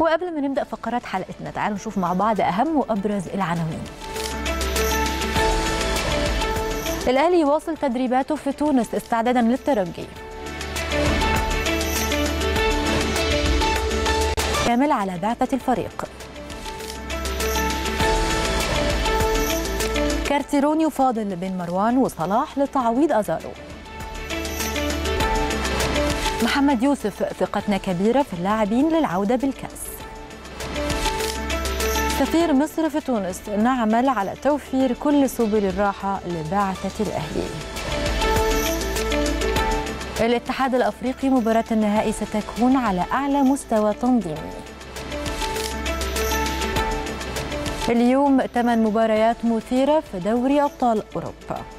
وقبل ما نبدأ فقرات حلقتنا تعالوا نشوف مع بعض أهم وأبرز العناوين. الأهلي يواصل تدريباته في تونس استعدادا للترجي. كامل على بعثة الفريق. كارتيرونيو فاضل بين مروان وصلاح لتعويض أزارو. محمد يوسف ثقتنا كبيرة في اللاعبين للعودة بالكأس. سفير مصر في تونس نعمل على توفير كل سبل الراحة لبعثة الأهلي. الاتحاد الافريقي مباراة النهائي ستكون على أعلى مستوى تنظيمي. اليوم 8 مباريات مثيرة في دوري أبطال أوروبا.